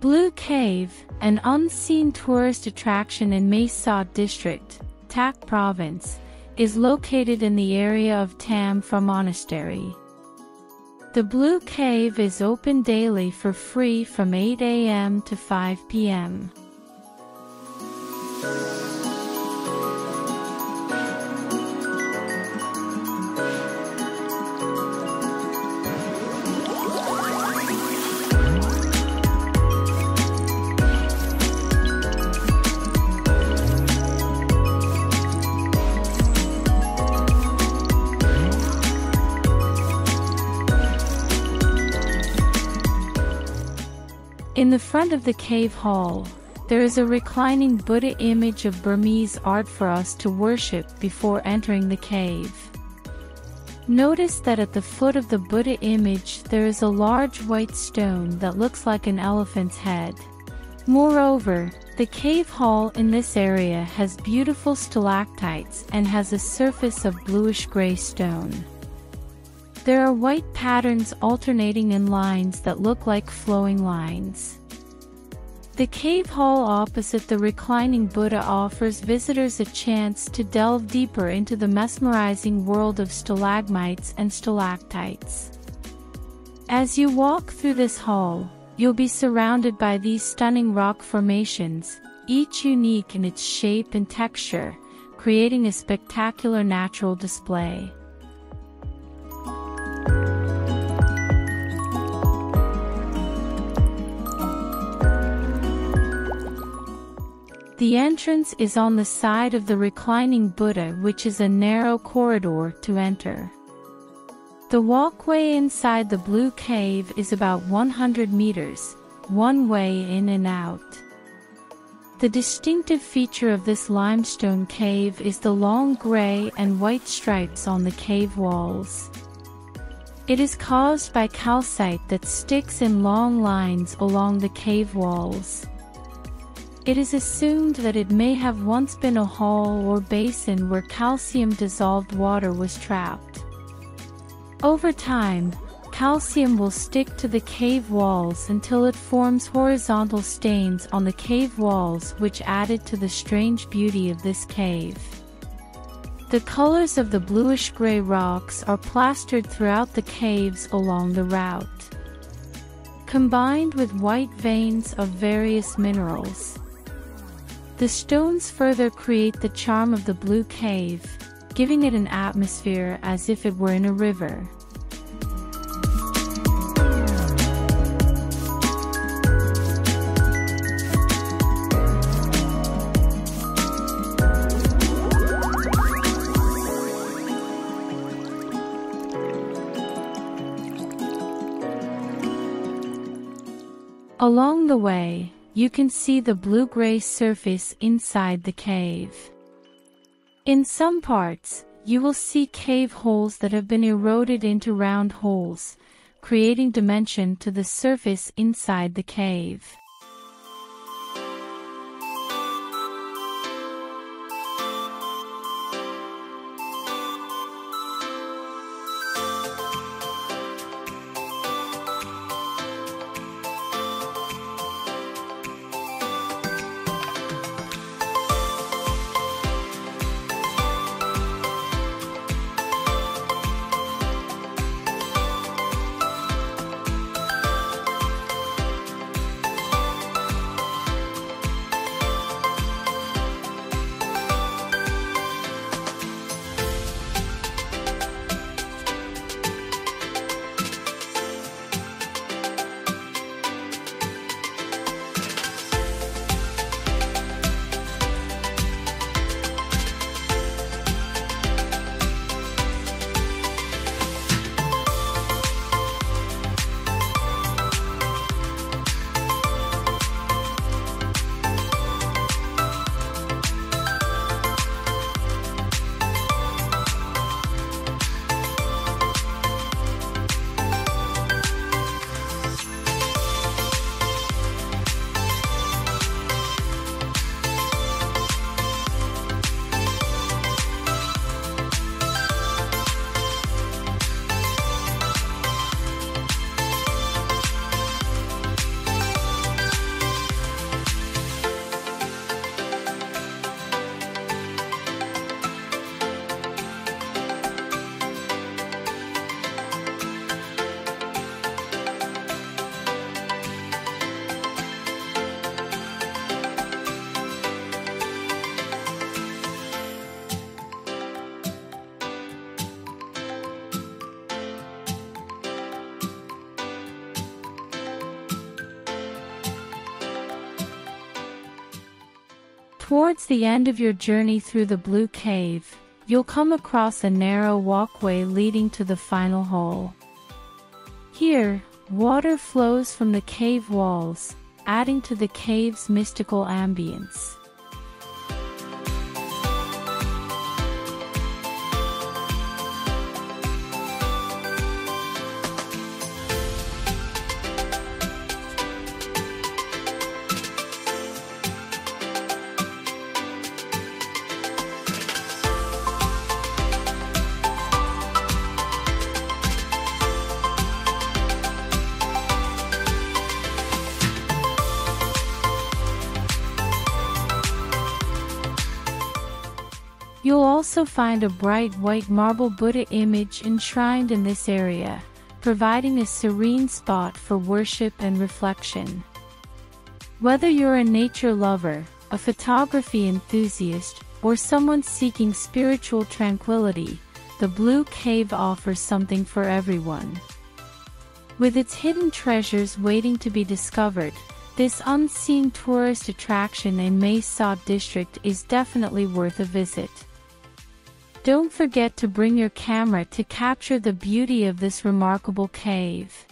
Blue Cave, an unseen tourist attraction in Mae Sot District, Tak Province, is located in the area of Tham Phra Monastery. The Blue Cave is open daily for free from 8 a.m. to 5 p.m. In the front of the cave hall, there is a reclining Buddha image of Burmese art for us to worship before entering the cave. Notice that at the foot of the Buddha image there is a large white stone that looks like an elephant's head. Moreover, the cave hall in this area has beautiful stalactites and has a surface of bluish-gray stone. There are white patterns alternating in lines that look like flowing lines. The cave hall opposite the reclining Buddha offers visitors a chance to delve deeper into the mesmerizing world of stalagmites and stalactites. As you walk through this hall, you'll be surrounded by these stunning rock formations, each unique in its shape and texture, creating a spectacular natural display. The entrance is on the side of the reclining Buddha, which is a narrow corridor to enter. The walkway inside the Blue Cave is about 100 meters, one way in and out. The distinctive feature of this limestone cave is the long gray and white stripes on the cave walls. It is caused by calcite that sticks in long lines along the cave walls. It is assumed that it may have once been a hall or basin where calcium-dissolved water was trapped. Over time, calcium will stick to the cave walls until it forms horizontal stains on the cave walls, which added to the strange beauty of this cave. The colors of the bluish-gray rocks are plastered throughout the caves along the route, combined with white veins of various minerals. The stones further create the charm of the Blue Cave, giving it an atmosphere as if it were in a river. Along the way, you can see the blue-gray surface inside the cave. In some parts, you will see cave holes that have been eroded into round holes, creating dimension to the surface inside the cave. Towards the end of your journey through the Blue Cave, you'll come across a narrow walkway leading to the final hole. Here, water flows from the cave walls, adding to the cave's mystical ambience. You'll also find a bright white marble Buddha image enshrined in this area, providing a serene spot for worship and reflection. Whether you're a nature lover, a photography enthusiast, or someone seeking spiritual tranquility, the Blue Cave offers something for everyone. With its hidden treasures waiting to be discovered, this unseen tourist attraction in Mae Sot District is definitely worth a visit. Don't forget to bring your camera to capture the beauty of this remarkable cave.